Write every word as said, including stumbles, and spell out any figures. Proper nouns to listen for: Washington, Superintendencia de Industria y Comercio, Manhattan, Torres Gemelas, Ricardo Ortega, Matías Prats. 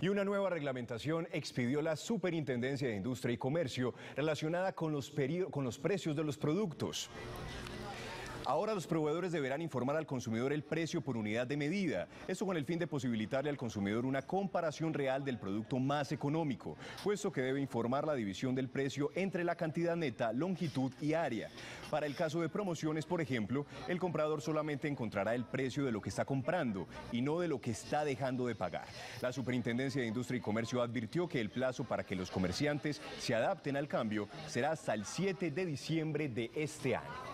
Y una nueva reglamentación expidió la Superintendencia de Industria y Comercio relacionada con los, con los precios de los productos. Ahora los proveedores deberán informar al consumidor el precio por unidad de medida. Esto con el fin de posibilitarle al consumidor una comparación real del producto más económico, puesto que debe informar la división del precio entre la cantidad neta, longitud y área. Para el caso de promociones, por ejemplo, el comprador solamente encontrará el precio de lo que está comprando y no de lo que está dejando de pagar. La Superintendencia de Industria y Comercio advirtió que el plazo para que los comerciantes se adapten al cambio será hasta el siete de diciembre de este año.